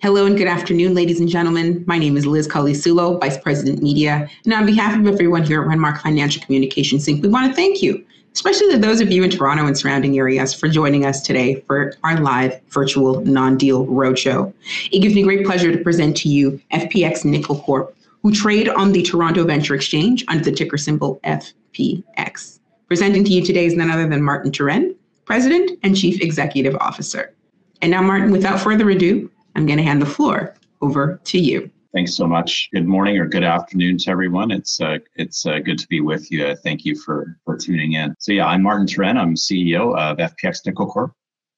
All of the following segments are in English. Hello and good afternoon, ladies and gentlemen. My name is Liz Kalisulo, Vice President Media, and on behalf of everyone here at Renmark Financial Communications Inc, we want to thank you, especially to those of you in Toronto and surrounding areas, for joining us today for our live virtual non-deal roadshow. It gives me great pleasure to present to you FPX Nickel Corp, who trade on the Toronto Venture Exchange under the ticker symbol FPX. Presenting to you today is none other than Martin Turenne, President and Chief Executive Officer. And now, Martin, without further ado, I'm going to hand the floor over to you. Thanks so much. Good morning or good afternoon to everyone. It's good to be with you. Thank you for tuning in. So yeah, I'm Martin Turenne. I'm CEO of FPX Nickel Corp.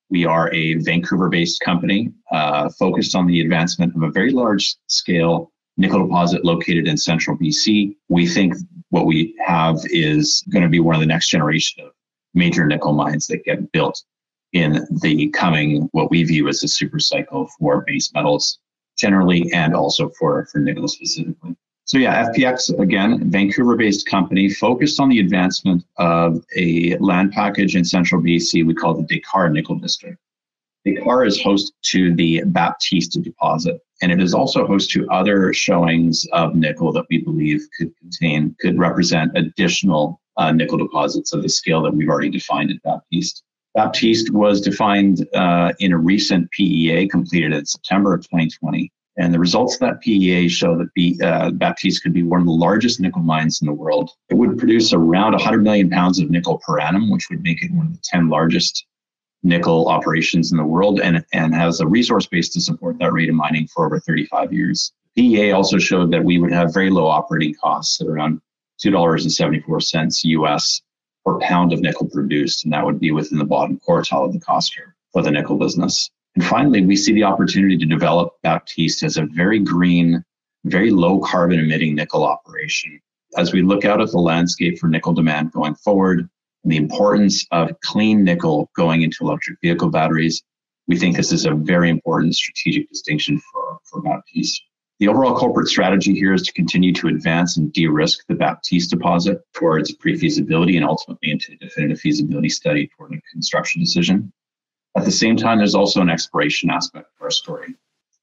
We are a Vancouver-based company focused on the advancement of a very large-scale nickel deposit located in central BC. We think what we have is going to be one of the next generation of major nickel mines that get built in the coming, what we view as a super cycle for base metals generally, and also for nickel specifically. So yeah, FPX, again, Vancouver-based company focused on the advancement of a land package in central BC we call the Decar Nickel District. Decar is host to the Baptiste deposit, and it is also host to other showings of nickel that we believe could represent additional nickel deposits of the scale that we've already defined at Baptiste. Baptiste was defined in a recent PEA completed in September of 2020, and the results of that PEA show that Baptiste could be one of the largest nickel mines in the world. It would produce around 100 million pounds of nickel per annum, which would make it one of the 10 largest nickel operations in the world, and has a resource base to support that rate of mining for over 35 years. PEA also showed that we would have very low operating costs at around $2.74 US per pound of nickel produced, and that would be within the bottom quartile of the cost curve for the nickel business. And finally, we see the opportunity to develop Baptiste as a very green, very low carbon emitting nickel operation. As we look out at the landscape for nickel demand going forward and the importance of clean nickel going into electric vehicle batteries, we think this is a very important strategic distinction for Baptiste. The overall corporate strategy here is to continue to advance and de-risk the Baptiste deposit towards pre-feasibility and ultimately into a definitive feasibility study toward a construction decision. At the same time, there's also an exploration aspect of our story.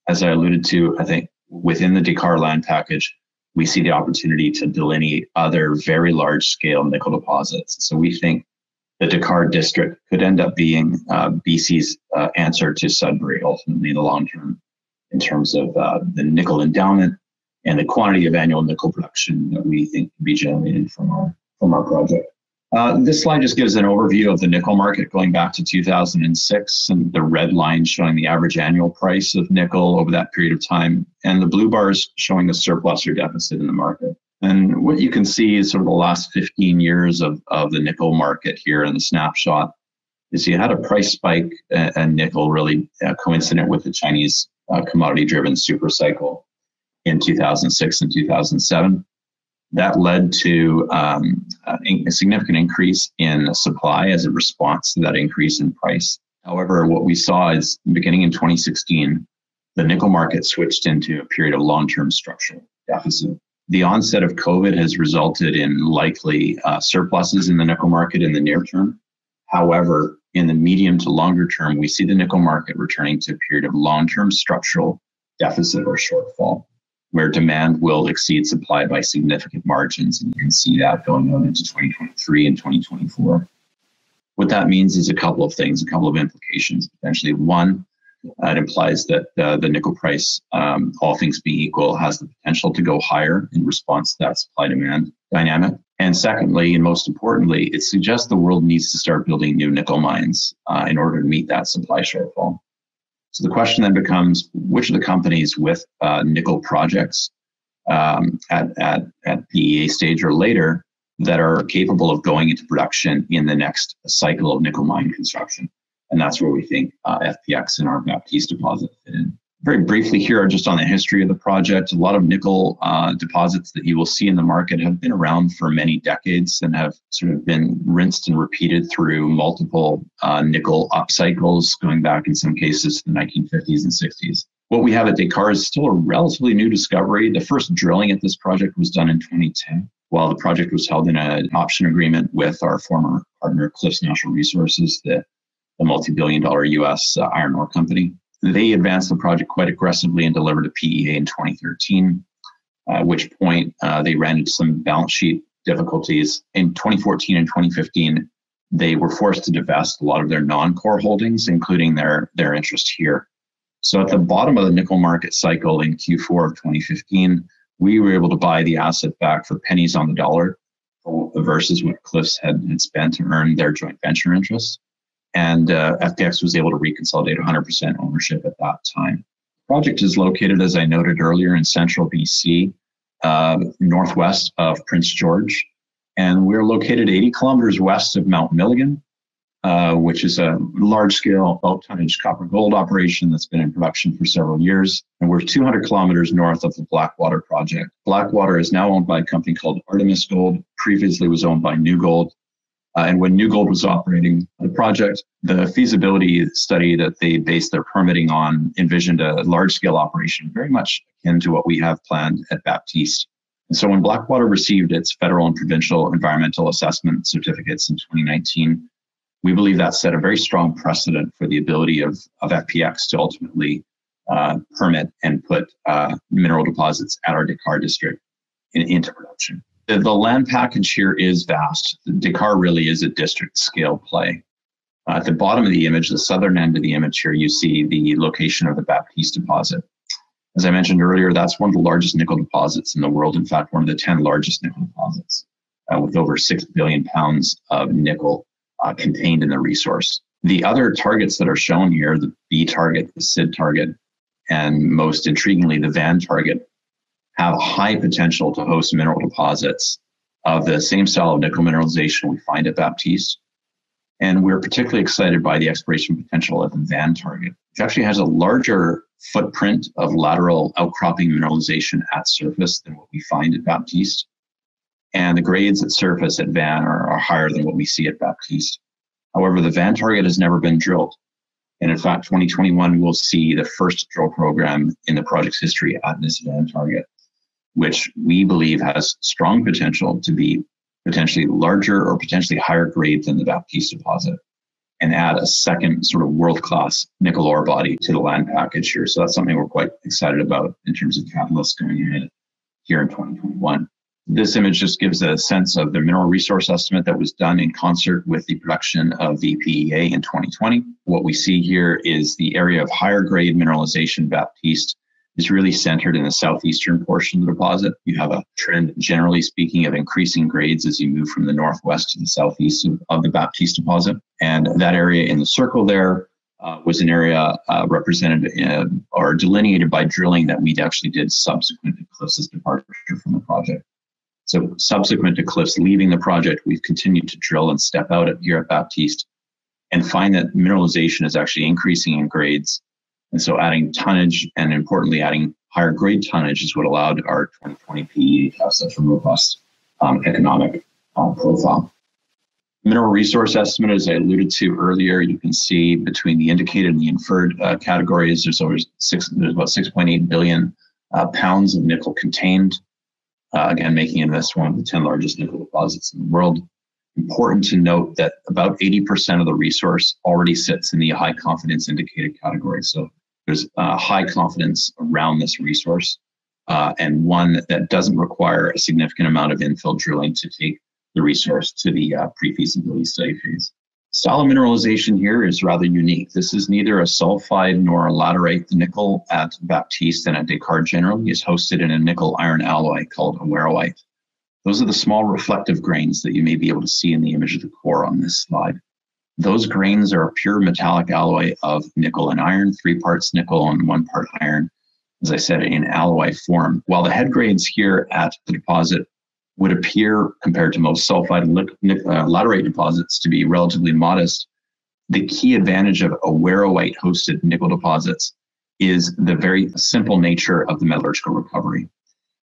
As I alluded to, I think within the Decar land package, we see the opportunity to delineate other very large-scale nickel deposits. So we think the Decar district could end up being BC's answer to Sudbury ultimately in the long term, in terms of the nickel endowment and the quantity of annual nickel production that we think can be generated from our project. This slide just gives an overview of the nickel market going back to 2006, and the red line showing the average annual price of nickel over that period of time, and the blue bars showing the surplus or deficit in the market. And what you can see is sort of the last 15 years of the nickel market here in the snapshot is you had a price spike in nickel really coincident with the Chinese commodity-driven super cycle in 2006 and 2007. That led to a significant increase in supply as a response to that increase in price. However, what we saw is beginning in 2016, the nickel market switched into a period of long-term structural deficit. The onset of COVID has resulted in likely surpluses in the nickel market in the near term. However, in the medium to longer term, we see the nickel market returning to a period of long-term structural deficit or shortfall, where demand will exceed supply by significant margins. And you can see that going on into 2023 and 2024. What that means is a couple of things, a couple of implications potentially. One, it implies that the nickel price, all things being equal, has the potential to go higher in response to that supply-demand dynamic. And secondly, and most importantly, it suggests the world needs to start building new nickel mines in order to meet that supply shortfall. So the question then becomes, which of the companies with nickel projects at PEA stage or later that are capable of going into production in the next cycle of nickel mine construction? And that's where we think FPX and our Baptiste deposit fit in. Very briefly here, just on the history of the project, a lot of nickel deposits that you will see in the market have been around for many decades and have sort of been rinsed and repeated through multiple nickel up cycles, going back in some cases to the 1950s and 60s. What we have at Decar is still a relatively new discovery. The first drilling at this project was done in 2010, while the project was held in an option agreement with our former partner, Cliffs Natural Resources, the multi-billion dollar US iron ore company. They advanced the project quite aggressively and delivered a PEA in 2013, at which point they ran into some balance sheet difficulties. In 2014 and 2015, they were forced to divest a lot of their non-core holdings, including their interest here. So at the bottom of the nickel market cycle in Q4 of 2015, we were able to buy the asset back for pennies on the dollar versus what Cliffs had spent to earn their joint venture interest. And FPX was able to reconsolidate 100% ownership at that time. The project is located, as I noted earlier, in central BC, northwest of Prince George. And we're located 80 kilometers west of Mount Milligan, which is a large-scale bulk-tonnage copper-gold operation that's been in production for several years. And we're 200 kilometers north of the Blackwater project. Blackwater is now owned by a company called Artemis Gold, previously was owned by New Gold. And when New Gold was operating the project, the feasibility study that they based their permitting on envisioned a large-scale operation very much akin to what we have planned at Baptiste. And so when Blackwater received its federal and provincial environmental assessment certificates in 2019, we believe that set a very strong precedent for the ability of FPX to ultimately permit and put mineral deposits at our Decar district into production. The land package here is vast. Decar really is a district scale play. At the bottom of the image, the southern end of the image here, you see the location of the Baptiste deposit. As I mentioned earlier, that's one of the largest nickel deposits in the world. In fact, one of the 10 largest nickel deposits with over 6 billion pounds of nickel contained in the resource. The other targets that are shown here, the B target, the SID target, and most intriguingly, the Van target, have high potential to host mineral deposits of the same style of nickel mineralization we find at Baptiste. And we're particularly excited by the exploration potential of the Van target, which actually has a larger footprint of lateral outcropping mineralization at surface than what we find at Baptiste. And the grades at surface at Van are higher than what we see at Baptiste. However, the Van target has never been drilled. And in fact, 2021, we'll see the first drill program in the project's history at this Van target, which we believe has strong potential to be potentially larger or potentially higher grade than the Baptiste deposit, and add a second sort of world-class nickel ore body to the land package here. So that's something we're quite excited about in terms of catalysts going ahead here in 2021. This image just gives a sense of the mineral resource estimate that was done in concert with the production of the PEA in 2020. What we see here is the area of higher grade mineralization. Baptiste is really centered in the southeastern portion of the deposit. You have a trend, generally speaking, of increasing grades as you move from the northwest to the southeast of the Baptiste deposit. And that area in the circle there was an area represented or delineated by drilling that we actually did subsequent to Cliffs' departure from the project. So subsequent to Cliffs leaving the project, we've continued to drill and step out here at Baptiste and find that mineralization is actually increasing in grades. And so adding tonnage, and importantly, adding higher grade tonnage, is what allowed our 2020 PEA to have such a robust economic profile. Mineral resource estimate, as I alluded to earlier, you can see between the indicated and the inferred categories, there's about 6.8 billion pounds of nickel contained. Again, making this one of the 10 largest nickel deposits in the world. Important to note that about 80% of the resource already sits in the high confidence indicated category. So there's high confidence around this resource, and one that doesn't require a significant amount of infill drilling to take the resource to the pre-feasibility study phase. Style of mineralization here is rather unique. This is neither a sulfide nor a laterite. The nickel at Baptiste and at Decar generally is hosted in a nickel iron alloy called awaruite. Those are the small reflective grains that you may be able to see in the image of the core on this slide. Those grains are a pure metallic alloy of nickel and iron, 3 parts nickel and 1 part iron, as I said, in alloy form. While the head grades here at the deposit would appear, compared to most sulfide and laterite deposits, to be relatively modest, the key advantage of awaruite-hosted nickel deposits is the very simple nature of the metallurgical recovery.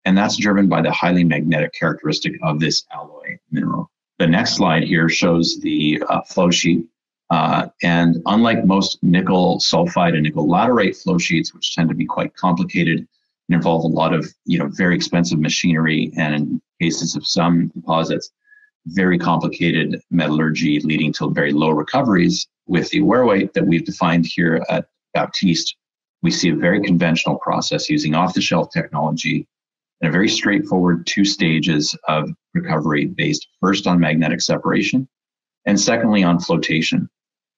And that's driven by the highly magnetic characteristic of this alloy mineral. The next slide here shows the flow sheet. And unlike most nickel sulfide and nickel laterite flow sheets, which tend to be quite complicated and involve a lot of very expensive machinery, and in cases of some deposits, very complicated metallurgy leading to very low recoveries, with the awaruite that we've defined here at Baptiste, we see a very conventional process using off-the-shelf technology and a very straightforward two stages of recovery based first on magnetic separation and secondly on flotation.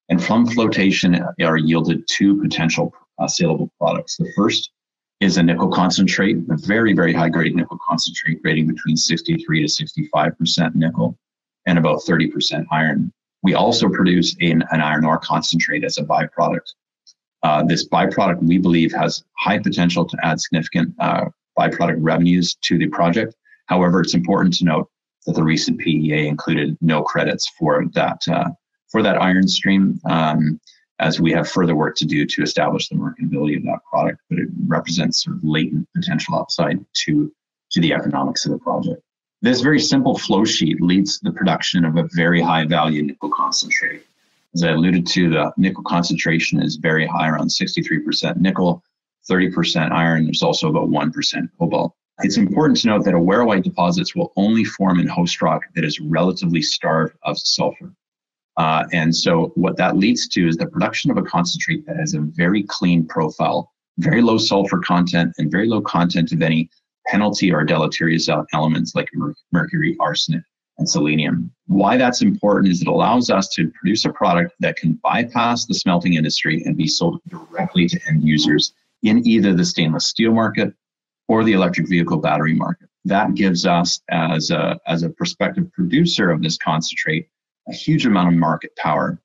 And from flotation are yielded two potential saleable products. The first is a nickel concentrate, a very, very high-grade nickel concentrate grading between 63 to 65% nickel and about 30% iron. We also produce an iron ore concentrate as a byproduct. This byproduct, we believe, has high potential to add significant byproduct revenues to the project. However, it's important to note that the recent PEA included no credits for that iron stream, as we have further work to do to establish the marketability of that product, but it represents sort of latent potential upside to the economics of the project. This very simple flow sheet leads to the production of a very high value nickel concentrate. As I alluded to, the nickel concentration is very high, around 63% nickel, 30% iron. There's also about 1% cobalt. It's important to note that awaruite deposits will only form in host rock that is relatively starved of sulfur. And so what that leads to is the production of a concentrate that has a very clean profile, very low sulfur content, and very low content of any penalty or deleterious elements like mercury, arsenic, and selenium. Why that's important is it allows us to produce a product that can bypass the smelting industry and be sold directly to end users in either the stainless steel market or the electric vehicle battery market. That gives us, as a prospective producer of this concentrate, a huge amount of market power,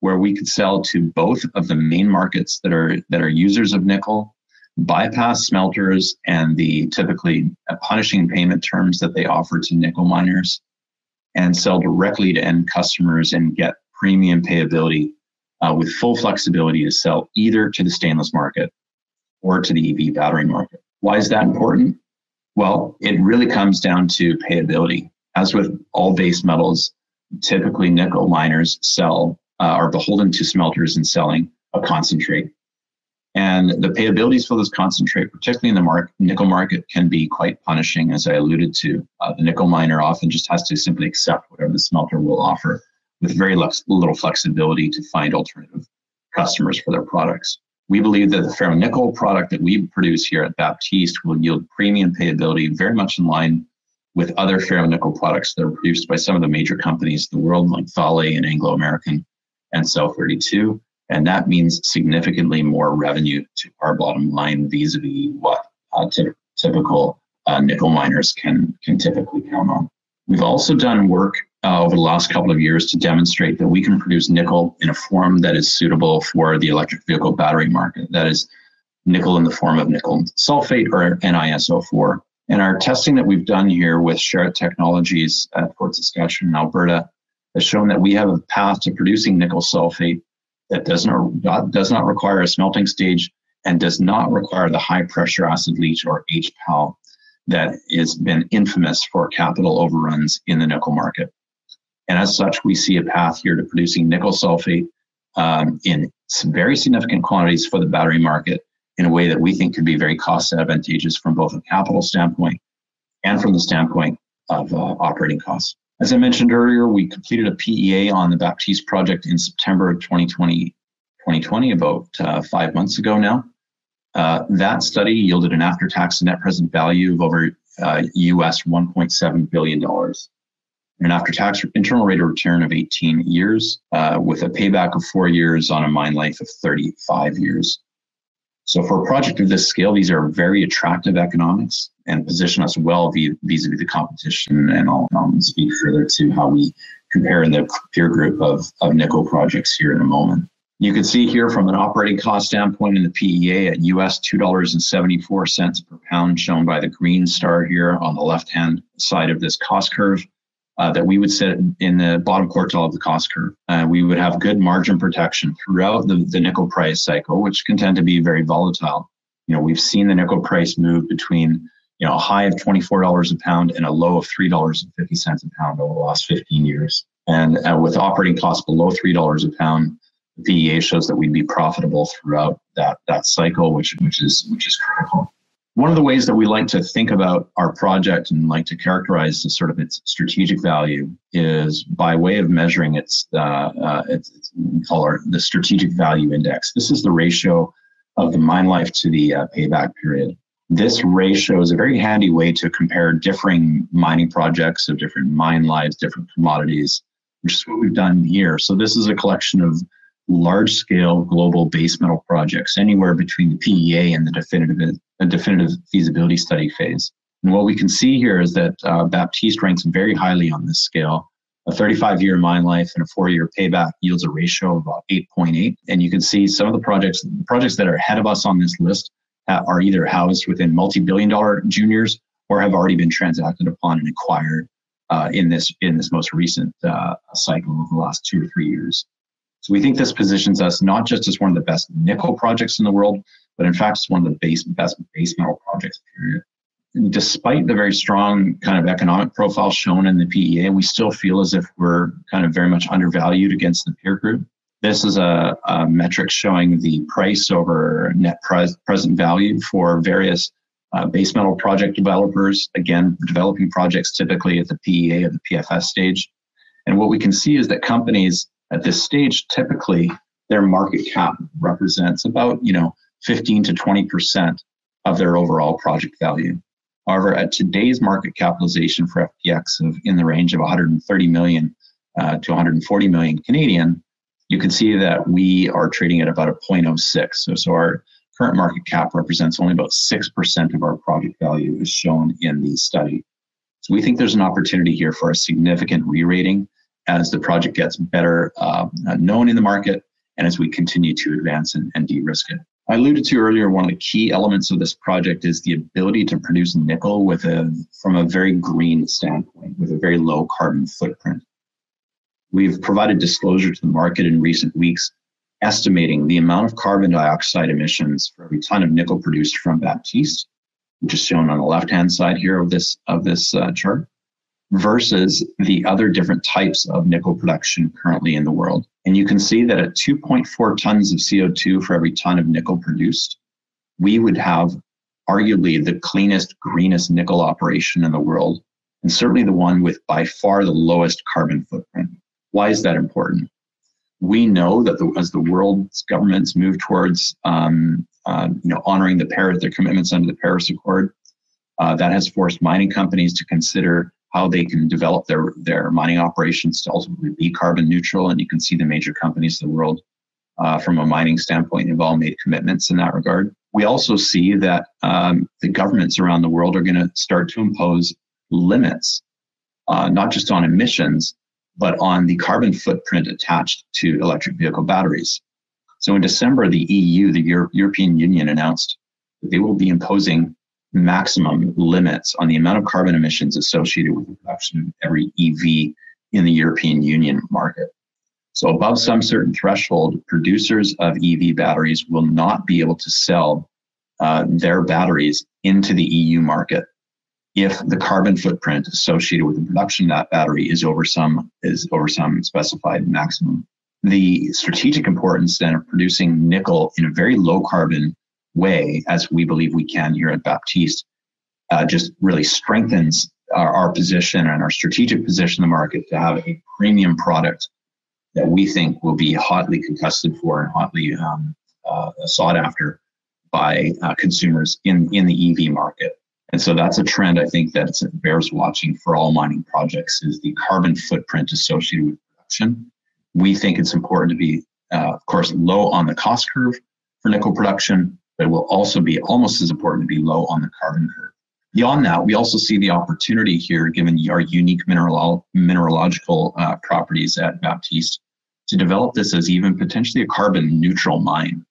where we could sell to both of the main markets that are users of nickel, bypass smelters and the typically punishing payment terms that they offer to nickel miners, and sell directly to end customers and get premium payability with full flexibility to sell either to the stainless market or to the EV battery market. Why is that important? Well, it really comes down to payability. As with all base metals, typically nickel miners are beholden to smelters in selling a concentrate. And the payabilities for this concentrate, particularly in the nickel market, can be quite punishing, as I alluded to. The nickel miner often just has to simply accept whatever the smelter will offer with very little flexibility to find alternative customers for their products. We believe that the ferronickel product that we produce here at Baptiste will yield premium payability very much in line with other ferronickel products that are produced by some of the major companies in the world, like Vale and Anglo American and South32. And that means significantly more revenue to our bottom line vis-a-vis what typical nickel miners can typically count on. We've also done work over the last couple of years to demonstrate that we can produce nickel in a form that is suitable for the electric vehicle battery market. That is nickel in the form of nickel sulfate or NISO4. And our testing that we've done here with Sherritt Technologies at Fort Saskatchewan, Alberta, has shown that we have a path to producing nickel sulfate that does not require a smelting stage and does not require the high pressure acid leach or HPAL that has been infamous for capital overruns in the nickel market. And as such, we see a path here to producing nickel sulfate in some very significant quantities for the battery market in a way that we think could be very cost advantageous from both a capital standpoint and from the standpoint of operating costs. As I mentioned earlier, we completed a PEA on the Baptiste project in September of 2020, about 5 months ago now. That study yielded an after-tax net present value of over US $1.7 billion, an after-tax internal rate of return of 18 years, with a payback of 4 years on a mine life of 35 years. So for a project of this scale, these are very attractive economics and position us well vis-a-vis the competition, and I'll speak further to how we compare in the peer group of nickel projects here in a moment. You can see here from an operating cost standpoint in the PEA at US $2.74 per pound, shown by the green star here on the left-hand side of this cost curve, that we would sit in the bottom quartile of the cost curve. We would have good margin protection throughout the nickel price cycle, which can tend to be very volatile. You know, we've seen the nickel price move between, you know, a high of $24 a pound and a low of $3.50 a pound over the last 15 years. And with operating costs below $3 a pound, the PEA shows that we'd be profitable throughout that cycle, which is critical. One of the ways that we like to think about our project and like to characterize the sort of its strategic value is by way of measuring its we call the strategic value index. This is the ratio of the mine life to the payback period. This ratio is a very handy way to compare differing mining projects of different mine lives, different commodities, which is what we've done here. So this is a collection of large-scale global base metal projects, anywhere between the PEA and the definitive feasibility study phase. And what we can see here is that Baptiste ranks very highly on this scale. A 35-year mine life and a 4-year payback yields a ratio of about 8.8. And you can see some of the projects that are ahead of us on this list are either housed within multi-billion-dollar juniors or have already been transacted upon and acquired in this most recent cycle of the last 2 or 3 years. So we think this positions us not just as one of the best nickel projects in the world, but in fact, it's one of the best base metal projects, period. And despite the very strong kind of economic profile shown in the PEA, we still feel as if we're kind of very much undervalued against the peer group. This is a metric showing the price over net present value for various base metal project developers, again, developing projects typically at the PEA or the PFS stage. And what we can see is that companies at this stage, typically their market cap represents about 15 to 20% of their overall project value. However, at today's market capitalization for FPX of in the range of 130 million to 140 million Canadian, you can see that we are trading at about a 0.06. So our current market cap represents only about 6% of our project value as shown in the study. So we think there's an opportunity here for a significant re-rating as the project gets better known in the market and as we continue to advance and de-risk it. I alluded to earlier, one of the key elements of this project is the ability to produce nickel from a very green standpoint, with a very low carbon footprint. We've provided disclosure to the market in recent weeks, estimating the amount of carbon dioxide emissions for every ton of nickel produced from Baptiste, which is shown on the left-hand side here of this chart, versus the other different types of nickel production currently in the world. And you can see that at 2.4 tons of CO2 for every ton of nickel produced, we would have arguably the cleanest, greenest nickel operation in the world, and certainly the one with by far the lowest carbon footprint. Why is that important? We know that as the world's governments move towards honoring their commitments under the Paris Accord, that has forced mining companies to consider how they can develop their mining operations to ultimately be carbon neutral. And you can see the major companies in the world from a mining standpoint have all made commitments in that regard. We also see that the governments around the world are gonna start to impose limits, not just on emissions, but on the carbon footprint attached to electric vehicle batteries. So in December, the EU, the European Union, announced that they will be imposing maximum limits on the amount of carbon emissions associated with the production of every EV in the European Union market. So above some certain threshold, producers of EV batteries will not be able to sell their batteries into the EU market if the carbon footprint associated with the production of that battery is over some specified maximum. The strategic importance then of producing nickel in a very low carbon way, as we believe we can here at Baptiste, just really strengthens our position and our strategic position in the market to have a premium product that we think will be hotly contested for and hotly sought after by consumers in the EV market. And so that's a trend I think that bears watching for all mining projects, is the carbon footprint associated with production. We think it's important to be, of course, low on the cost curve for nickel production, but it will also be almost as important to be low on the carbon curve. Beyond that, we also see the opportunity here, given our unique mineralogical properties at Baptiste, to develop this as even potentially a carbon neutral mine.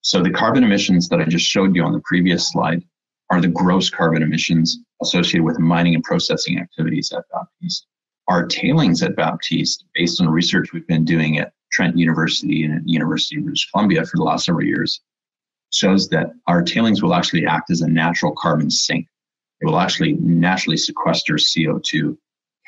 So the carbon emissions that I just showed you on the previous slide are the gross carbon emissions associated with mining and processing activities at Baptiste. Our tailings at Baptiste, based on research we've been doing at Trent University and at University of British Columbia for the last several years, shows that our tailings will actually act as a natural carbon sink. It will actually naturally sequester CO2,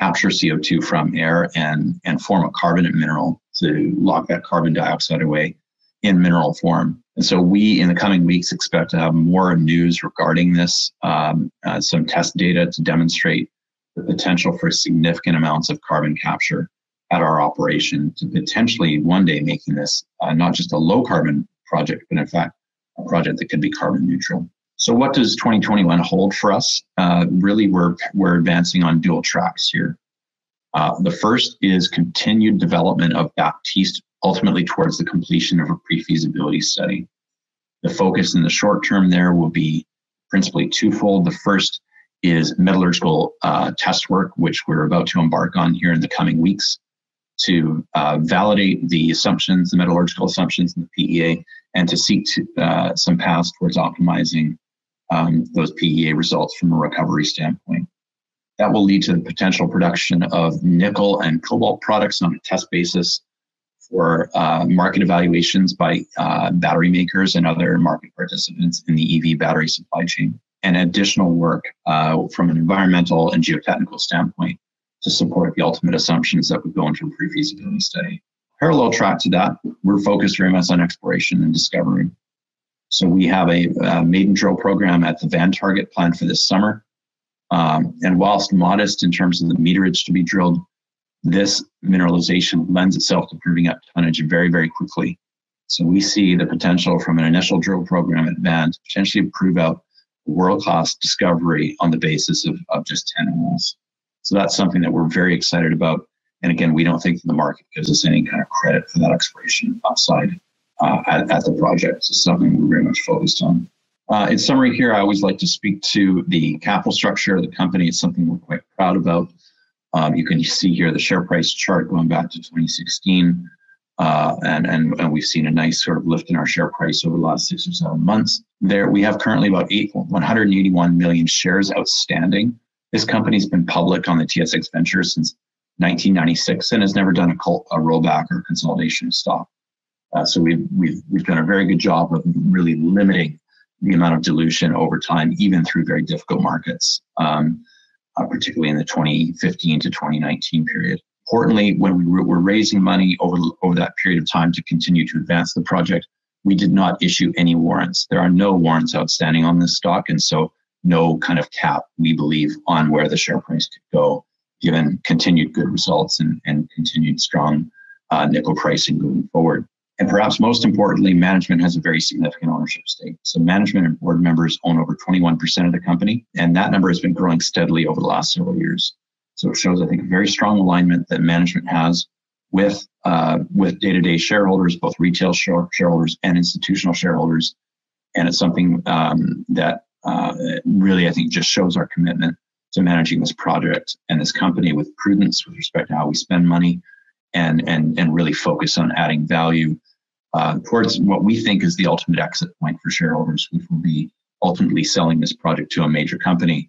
capture CO2 from air and form a carbonate mineral to lock that carbon dioxide away in mineral form. And so we, in the coming weeks, expect to have more news regarding this, some test data to demonstrate the potential for significant amounts of carbon capture at our operation to potentially one day making this not just a low carbon project, but in fact, a project that could be carbon neutral. So what does 2021 hold for us? Really, we're advancing on dual tracks here. The first is continued development of Baptiste, ultimately towards the completion of a pre-feasibility study. The focus in the short term there will be principally twofold. The first is metallurgical test work, which we're about to embark on here in the coming weeks to validate the assumptions, the metallurgical assumptions in the PEA, and to seek to, some paths towards optimizing those PEA results from a recovery standpoint. That will lead to the potential production of nickel and cobalt products on a test basis for market evaluations by battery makers and other market participants in the EV battery supply chain, and additional work from an environmental and geotechnical standpoint to support the ultimate assumptions that would go into a pre-feasibility study. Parallel track to that, we're focused very much on exploration and discovery. So we have a maiden drill program at the Van target planned for this summer. And whilst modest in terms of the meterage to be drilled, this mineralization lends itself to proving up tonnage very, very quickly. So we see the potential from an initial drill program at Van to potentially prove out world-class discovery on the basis of just 10 holes. So that's something that we're very excited about. And again, we don't think the market gives us any kind of credit for that exploration upside at the project. So something we're very much focused on. In summary here, I always like to speak to the capital structure of the company. It's something we're quite proud about. You can see here the share price chart going back to 2016. And we've seen a nice sort of lift in our share price over the last 6 or 7 months. There, we have currently about 181 million shares outstanding. This company's been public on the TSX Venture since 1996 and has never done a rollback or consolidation of stock. So we've done a very good job of really limiting the amount of dilution over time, even through very difficult markets, particularly in the 2015 to 2019 period. Importantly, when we were raising money over that period of time to continue to advance the project, we did not issue any warrants. There are no warrants outstanding on this stock, and so no kind of cap, we believe, on where the share price could go, given continued good results and continued strong nickel pricing going forward. And perhaps most importantly, management has a very significant ownership stake. So management and board members own over 21% of the company, and that number has been growing steadily over the last several years. So it shows, I think, a very strong alignment that management has with day-to-day shareholders, both retail shareholders and institutional shareholders. And it's something that really, I think, just shows our commitment to managing this project and this company with prudence with respect to how we spend money and really focus on adding value towards what we think is the ultimate exit point for shareholders, which will be ultimately selling this project to a major company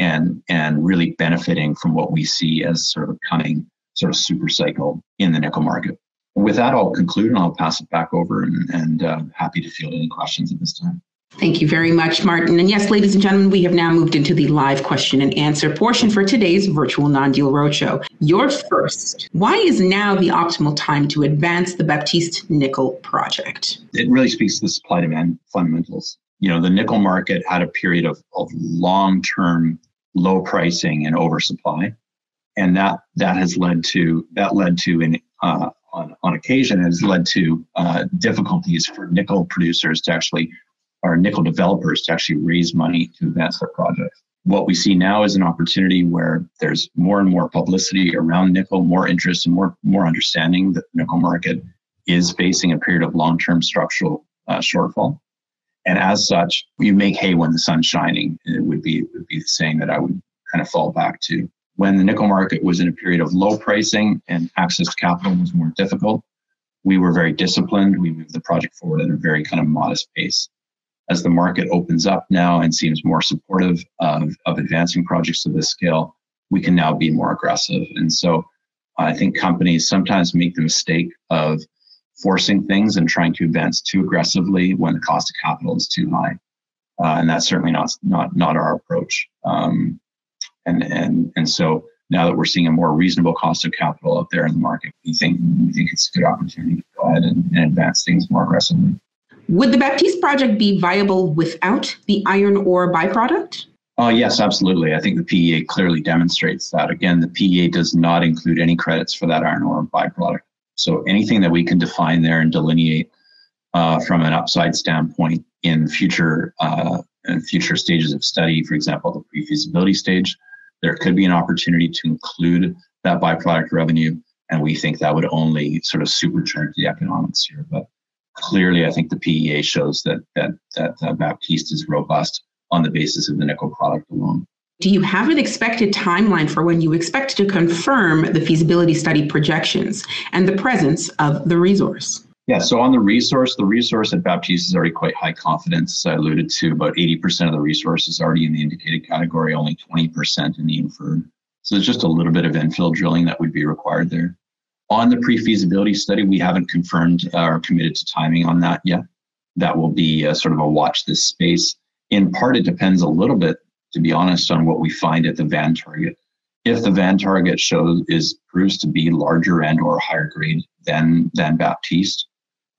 and really benefiting from what we see as sort of a coming sort of super cycle in the nickel market. With that, I'll conclude and I'll pass it back over and happy to field any questions at this time. Thank you very much, Martin. And yes, ladies and gentlemen, we have now moved into the live question and answer portion for today's virtual non-deal roadshow. Your first, why is now the optimal time to advance the Baptiste Nickel project? It really speaks to the supply-demand fundamentals. You know, the nickel market had a period of long-term low pricing and oversupply, and that has led to, on occasion, difficulties for nickel producers to actually. Our nickel developers to actually raise money to advance their projects. What we see now is an opportunity where there's more and more publicity around nickel, more interest and more understanding that the nickel market is facing a period of long-term structural shortfall. And as such, you make hay when the sun's shining. It would be the saying that I would kind of fall back to. When the nickel market was in a period of low pricing and access to capital was more difficult, we were very disciplined. We moved the project forward at a very kind of modest pace. As the market opens up now and seems more supportive of advancing projects of this scale, we can now be more aggressive. And so I think companies sometimes make the mistake of forcing things and trying to advance too aggressively when the cost of capital is too high. And that's certainly not our approach. And so now that we're seeing a more reasonable cost of capital out there in the market, we think it's a good opportunity to go ahead and advance things more aggressively. Would the Baptiste project be viable without the iron ore byproduct? Oh, yes, absolutely. I think the PEA clearly demonstrates that. Again, the PEA does not include any credits for that iron ore byproduct. So anything that we can define there and delineate from an upside standpoint in future stages of study, for example, the pre-feasibility stage, there could be an opportunity to include that byproduct revenue. And we think that would only sort of supercharge the economics here. But clearly, I think the PEA shows that Baptiste is robust on the basis of the nickel product alone. Do you have an expected timeline for when you expect to confirm the feasibility study projections and the presence of the resource? Yeah, so on the resource at Baptiste is already quite high confidence. I alluded to about 80% of the resource is already in the indicated category, only 20% in the inferred. So there's just a little bit of infill drilling that would be required there. On the pre-feasibility study, we haven't confirmed or committed to timing on that yet. That will be sort of a watch this space. In part, it depends a little bit, to be honest, on what we find at the Van target. If the Van target proves to be larger and or higher grade than Baptiste,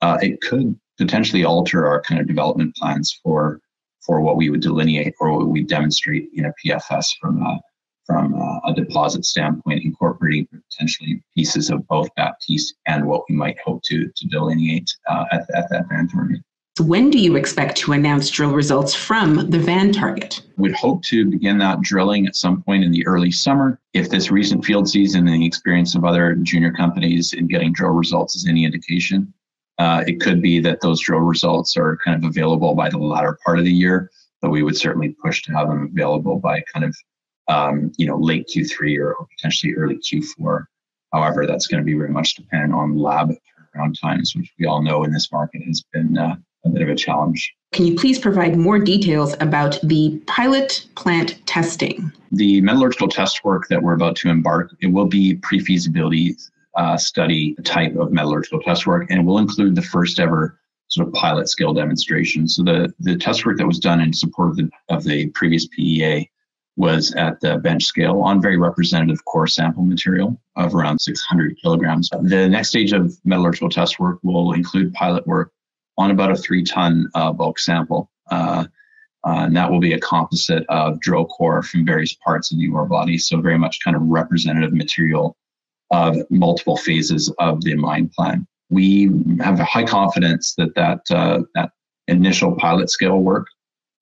it could potentially alter our kind of development plans for what we would delineate or what we demonstrate in a PFS from a deposit standpoint, incorporating potentially pieces of both Baptiste and what we might hope to delineate at that Van target. When do you expect to announce drill results from the Van target? We'd hope to begin that drilling at some point in the early summer. If this recent field season and the experience of other junior companies in getting drill results is any indication, it could be that those drill results are kind of available by the latter part of the year, but we would certainly push to have them available by kind of late Q3 or potentially early Q4. However, that's going to be very much dependent on lab turnaround times, which we all know in this market has been a bit of a challenge. Can you please provide more details about the pilot plant testing? The metallurgical test work that we're about to embark, it will be pre-feasibility study type of metallurgical test work, and will include the first ever sort of pilot scale demonstration. So the test work that was done in support of the previous PEA was at the bench scale on very representative core sample material of around 600 kilograms. The next stage of metallurgical test work will include pilot work on about a 3-ton bulk sample. And that will be a composite of drill core from various parts of the ore body. So very much kind of representative material of multiple phases of the mine plan. We have a high confidence that initial pilot scale work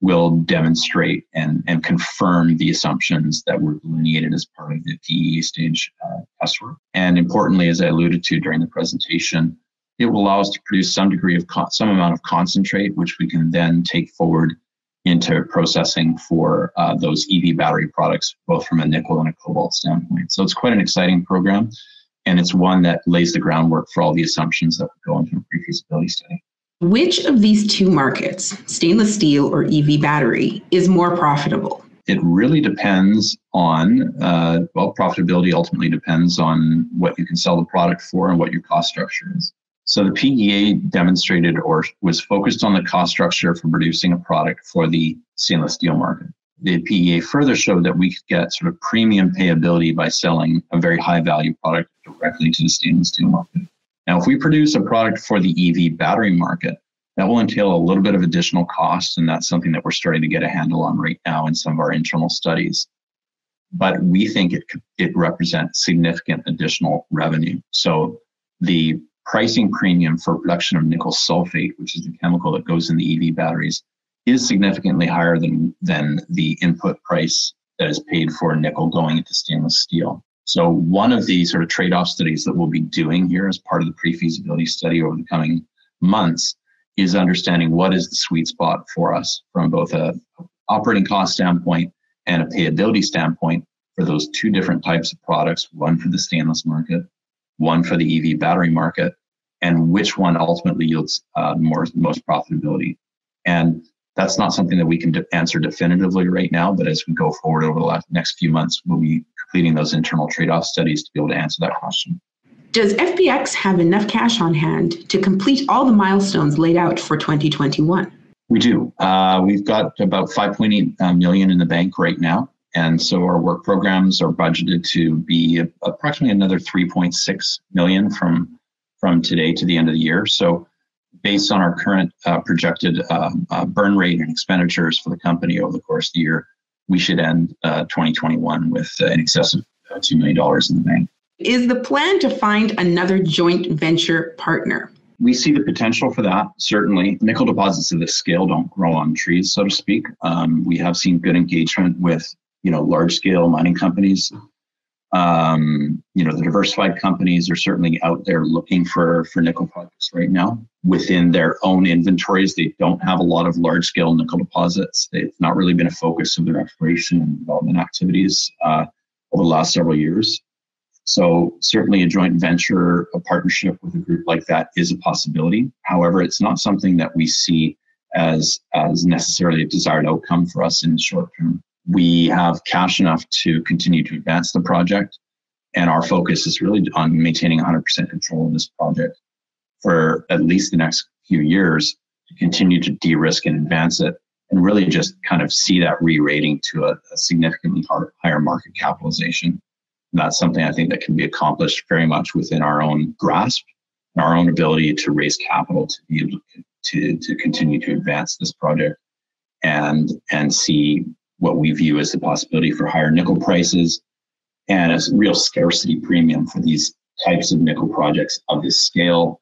will demonstrate and confirm the assumptions that were delineated as part of the PEA stage test work. And importantly, as I alluded to during the presentation, it will allow us to produce some amount of concentrate, which we can then take forward into processing for those EV battery products, both from a nickel and a cobalt standpoint. So it's quite an exciting program, and it's one that lays the groundwork for all the assumptions that would go into a pre-feasibility study. Which of these two markets, stainless steel or EV battery, is more profitable? It really depends on, profitability ultimately depends on what you can sell the product for and what your cost structure is. So the PEA demonstrated or was focused on the cost structure for producing a product for the stainless steel market. The PEA further showed that we could get sort of premium payability by selling a very high value product directly to the stainless steel market. Now, if we produce a product for the EV battery market, that will entail a little bit of additional cost, and that's something that we're starting to get a handle on right now in some of our internal studies. But we think it represents significant additional revenue. So the pricing premium for production of nickel sulfate, which is the chemical that goes in the EV batteries, is significantly higher than the input price that is paid for nickel going into stainless steel. So one of the sort of trade-off studies that we'll be doing here as part of the pre-feasibility study over the coming months is understanding what is the sweet spot for us from both a operating cost standpoint and a payability standpoint for those two different types of products, one for the stainless market, one for the EV battery market, and which one ultimately yields most profitability. And that's not something that we can answer definitively right now, but as we go forward over the next few months, we'll be completing those internal trade-off studies to be able to answer that question. Does FPX have enough cash on hand to complete all the milestones laid out for 2021? We do. We've got about $5.8 million in the bank right now. And so our work programs are budgeted to be approximately another $3.6 million from today to the end of the year. So based on our current projected burn rate and expenditures for the company over the course of the year, we should end 2021 with in excess of $2 million in the bank. Is the plan to find another joint venture partner? We see the potential for that, certainly. Nickel deposits of this scale don't grow on trees, so to speak. We have seen good engagement with, large-scale mining companies. The diversified companies are certainly out there looking for nickel projects right now. Within their own inventories, they don't have a lot of large-scale nickel deposits. It's not really been a focus of their exploration and development activities over the last several years. So certainly a joint venture, a partnership with a group like that is a possibility. However, it's not something that we see as necessarily a desired outcome for us in the short term. We have cash enough to continue to advance the project, and our focus is really on maintaining 100% control of this project for at least the next few years to continue to de-risk and advance it, and really just kind of see that re-rating to a significantly higher market capitalization. And that's something I think that can be accomplished very much within our own grasp and our own ability to raise capital to be able to continue to advance this project and see what we view as the possibility for higher nickel prices and a real scarcity premium for these types of nickel projects of this scale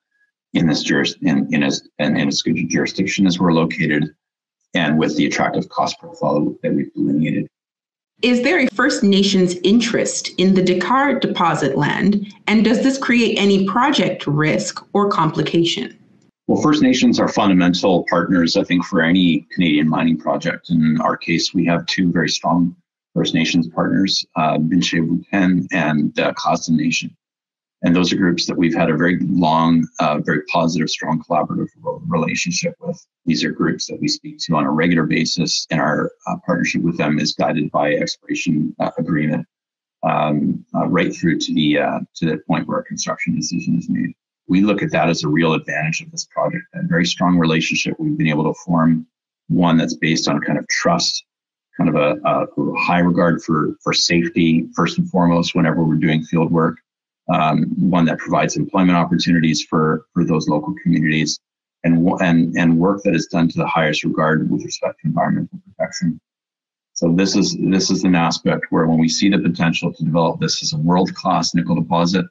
in this as good a jurisdiction as we're located, and with the attractive cost profile that we've delineated. Is there a First Nations interest in the Decar deposit land, and does this create any project risk or complication? Well, First Nations are fundamental partners, I think, for any Canadian mining project. In our case, we have two very strong First Nations partners, Binche Wuten and Kasa Nation. And those are groups that we've had a very long, very positive, strong collaborative relationship with. These are groups that we speak to on a regular basis, and our partnership with them is guided by exploration agreement right through to the point where a construction decision is made. We look at that as a real advantage of this project, that very strong relationship we've been able to form, one that's based on kind of trust, kind of a high regard for safety, first and foremost, whenever we're doing field work, one that provides employment opportunities for those local communities, and work that is done to the highest regard with respect to environmental protection. So this is an aspect where, when we see the potential to develop this as a world-class nickel deposit,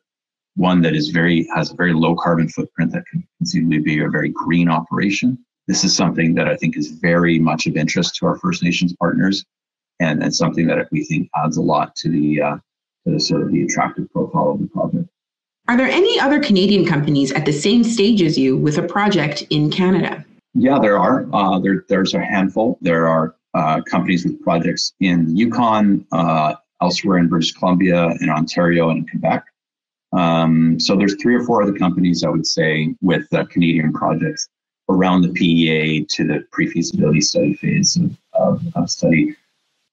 one that is has a very low carbon footprint that can conceivably be a very green operation. This is something that I think is very much of interest to our First Nations partners, and something that we think adds a lot to the sort of the attractive profile of the project. Are there any other Canadian companies at the same stage as you with a project in Canada? Yeah, there are. There's a handful. There are companies with projects in Yukon, elsewhere in British Columbia, in Ontario, and Quebec. So there's three or four other companies, I would say, with Canadian projects around the PEA to the pre-feasibility study phase of study.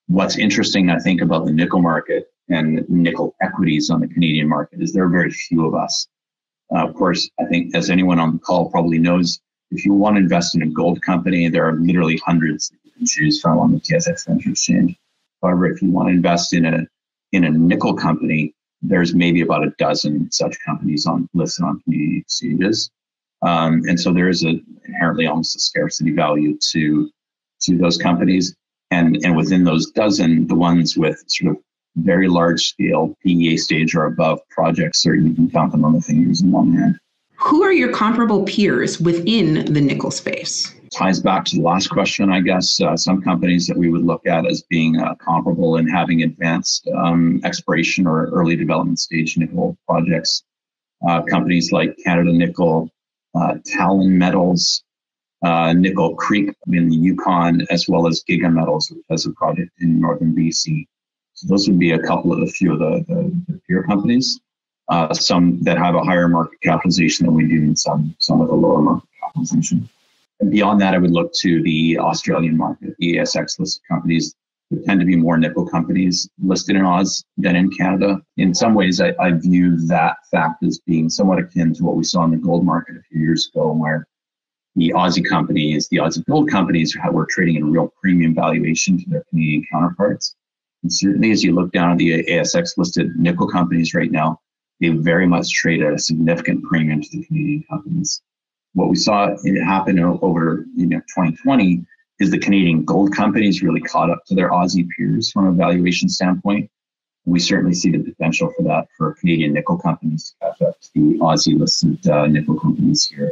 What's interesting, I think, about the nickel market and nickel equities on the Canadian market is there are very few of us. Of course, I think, as anyone on the call probably knows, if you want to invest in a gold company, there are literally hundreds that you can choose from on the TSX Venture exchange. However, if you want to invest in a nickel company, there's maybe about a dozen such companies listed on Canadian exchanges. And so there is inherently almost a scarcity value to those companies. And within those dozen, the ones with sort of very large scale PEA stage or above projects, or you can count them on the fingers in one hand. Who are your comparable peers within the nickel space? Ties back to the last question, I guess. Some companies that we would look at as being comparable and having advanced exploration or early development stage nickel projects. Companies like Canada Nickel, Talon Metals, Nickel Creek in the Yukon, as well as Giga Metals, which has a project in northern BC. So those would be a few of the peer companies. Some that have a higher market capitalization than we do, and some with a lower market capitalization. And beyond that, I would look to the Australian market. ESX listed companies tend to be more nickel companies listed in Oz than in Canada. In some ways, I view that fact as being somewhat akin to what we saw in the gold market a few years ago, where the Aussie gold companies were trading at a real premium valuation to their Canadian counterparts. And certainly, as you look down at the ASX listed nickel companies right now, they very much trade at a significant premium to the Canadian companies. What we saw happen over 2020 is the Canadian gold companies really caught up to their Aussie peers from a valuation standpoint. We certainly see the potential for Canadian nickel companies to catch up to the Aussie listed nickel companies here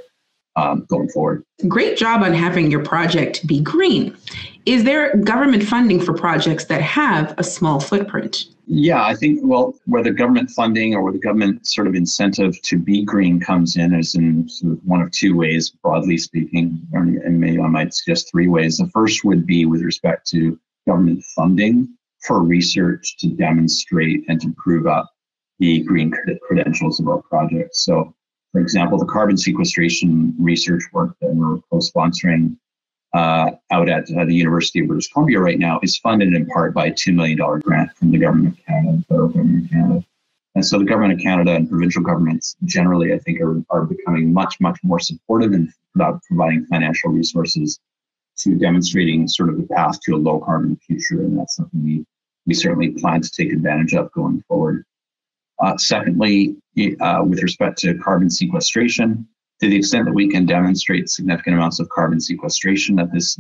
going forward. Great job on having your project be green. Is there government funding for projects that have a small footprint? Yeah, I think, well, where the government funding or where the government sort of incentive to be green comes in is in sort of one of two ways, broadly speaking, and maybe I might suggest three ways. The first would be with respect to government funding for research to demonstrate and to prove up the green credentials of our projects. So, for example, the carbon sequestration research work that we're co-sponsoring out at the University of British Columbia right now is funded in part by a $2 million grant from the Government of Canada, the federal Government of Canada. And so the Government of Canada and provincial governments generally, I think, are becoming much, much more supportive in providing financial resources to demonstrating sort of the path to a low carbon future. And that's something we certainly plan to take advantage of going forward. Secondly, with respect to carbon sequestration, to the extent that we can demonstrate significant amounts of carbon sequestration at this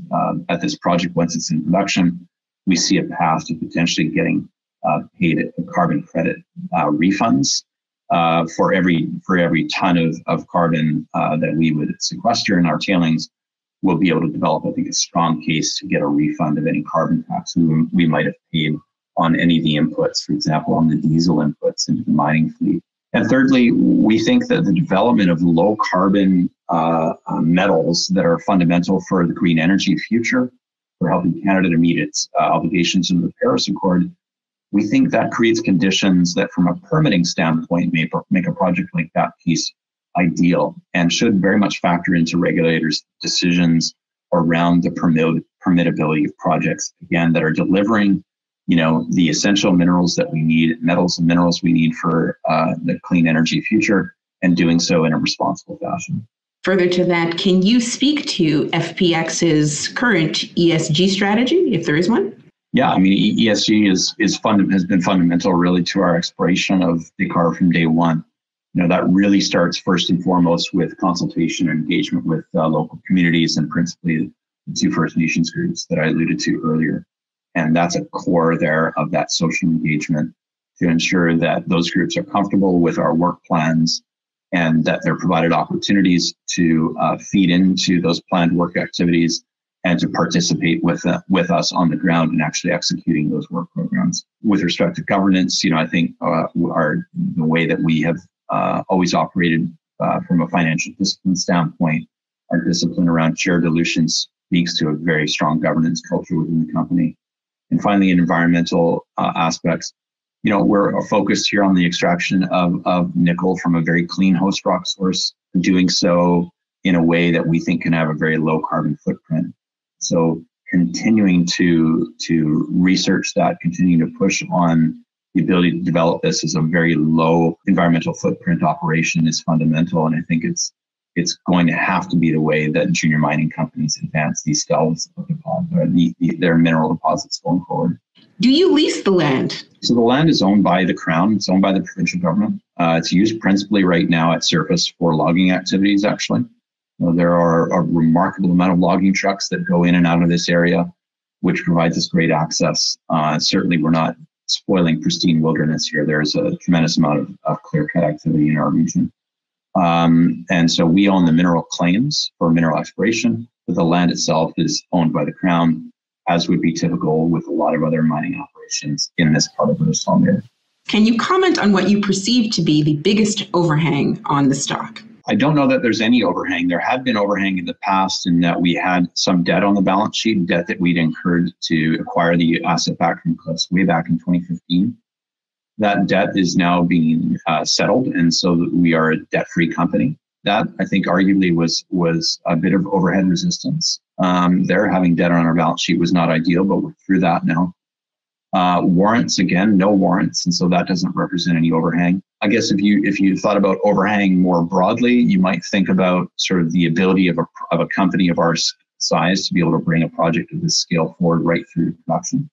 project once it's in production, we see a path to potentially getting paid carbon credit refunds for every ton of carbon that we would sequester in our tailings. We'll be able to develop, I think, a strong case to get a refund of any carbon tax we might have paid on any of the inputs, for example, on the diesel inputs into the mining fleet. And thirdly, we think that the development of low carbon metals that are fundamental for the green energy future, for helping Canada to meet its obligations under the Paris Accord, we think that creates conditions that from a permitting standpoint may make a project like that piece ideal and should very much factor into regulators' decisions around the permittability of projects, again, that are delivering, you know, the essential minerals that we need, metals and minerals we need for the clean energy future, and doing so in a responsible fashion. Further to that, can you speak to FPX's current ESG strategy, if there is one? Yeah, I mean, ESG has been fundamental really to our exploration of Decar from day one. You know, that really starts first and foremost with consultation and engagement with local communities and principally the two First Nations groups that I alluded to earlier. And that's a core there of that social engagement to ensure that those groups are comfortable with our work plans and that they're provided opportunities to feed into those planned work activities and to participate with us on the ground in actually executing those work programs. With respect to governance, you know, I think the way that we have always operated from a financial discipline standpoint, our discipline around share dilution speaks to a very strong governance culture within the company. And finally, in environmental aspects, you know, we're focused here on the extraction of nickel from a very clean host rock source, doing so in a way that we think can have a very low carbon footprint. So continuing to research that, continuing to push on the ability to develop this as a very low environmental footprint operation is fundamental. And I think it's going to have to be the way that junior mining companies advance these shells of their mineral deposits going forward. Do you lease the land? So the land is owned by the Crown. It's owned by the provincial government. It's used principally right now at surface for logging activities, actually. You know, there are a remarkable amount of logging trucks that go in and out of this area, which provides us great access. Certainly, we're not spoiling pristine wilderness here. There's a tremendous amount of clear-cut activity in our region. And so we own the mineral claims for mineral exploration, but the land itself is owned by the Crown, as would be typical with a lot of other mining operations in this part of British Columbia. Can you comment on what you perceive to be the biggest overhang on the stock? I don't know that there's any overhang. There had been overhang in the past in that we had some debt on the balance sheet, debt that we'd incurred to acquire the asset back from Cliffs way back in 2015. That debt is now being settled, and so we are a debt-free company. That, I think, arguably was a bit of overhead resistance. There, having debt on our balance sheet was not ideal, but we're through that now. Warrants, again, no warrants, and so that doesn't represent any overhang. I guess if you thought about overhang more broadly, you might think about sort of the ability of a company of our size to be able to bring a project of this scale forward right through production.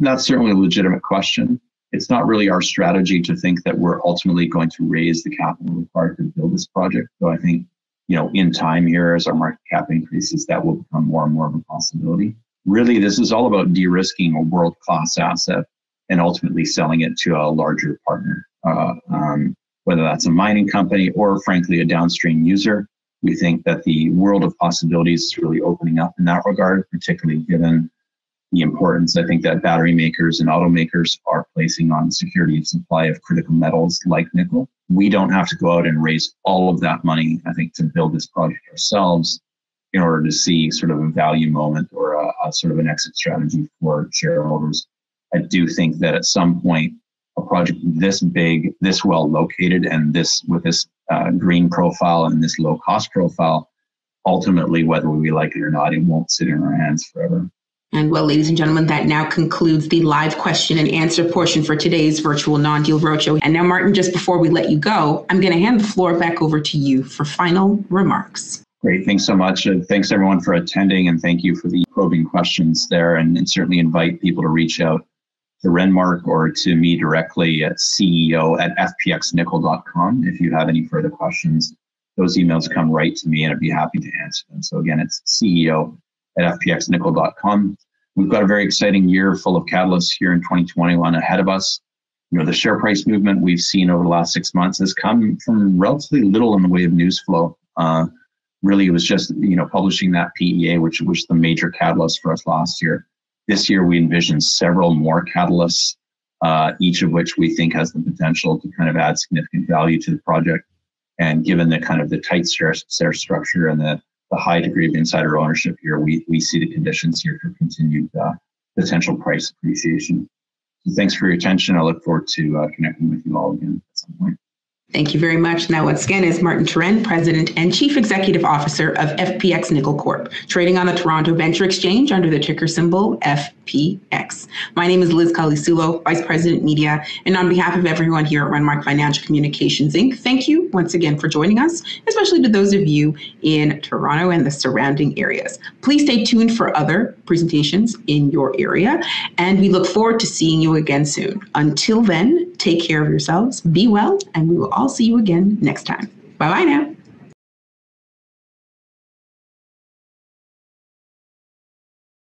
And that's certainly a legitimate question. It's not really our strategy to think that we're ultimately going to raise the capital required to build this project. So I think, you know, in time here, as our market cap increases, that will become more and more of a possibility. Really, this is all about de-risking a world-class asset and ultimately selling it to a larger partner, whether that's a mining company or, frankly, a downstream user We think that the world of possibilities is really opening up in that regard, particularly given the importance I think that battery makers and automakers are placing on security and supply of critical metals like nickel. We don't have to go out and raise all of that money, I think, to build this project ourselves in order to see sort of a value moment or a sort of an exit strategy for shareholders. I do think that at some point, a project this big, this well located, and this with this green profile and this low cost profile, ultimately, whether we like it or not, it won't sit in our hands forever. And well, ladies and gentlemen, that now concludes the live question and answer portion for today's virtual non-deal roadshow. And now, Martin, just before we let you go, I'm going to hand the floor back over to you for final remarks. Great. Thanks so much. Thanks, everyone, for attending. And thank you for the probing questions there. And certainly invite people to reach out to Renmark or to me directly at CEO@fpxnickel.com if you have any further questions. Those emails come right to me and I'd be happy to answer them. So again, it's CEO@fpxnickel.com. We've got a very exciting year full of catalysts here in 2021 ahead of us. You know, the share price movement we've seen over the last 6 months has come from relatively little in the way of news flow. Really, it was just, you know, publishing that PEA, which was the major catalyst for us last year. This year, we envision several more catalysts, each of which we think has the potential to kind of add significant value to the project. And given the kind of the tight share structure and the high degree of insider ownership here, we see the conditions here for continued potential price appreciation. So thanks for your attention. I look forward to connecting with you all again at some point. Thank you very much. Now, once again, is Martin Turenne, President and Chief Executive Officer of FPX Nickel Corp, trading on the Toronto Venture Exchange under the ticker symbol FPX. My name is Liz Kalisulo, Vice President Media, and on behalf of everyone here at Renmark Financial Communications Inc, thank you once again for joining us, especially to those of you in Toronto and the surrounding areas. Please stay tuned for other presentations in your area, and we look forward to seeing you again soon. Until then, take care of yourselves, be well, and we will all see you again next time. Bye-bye now.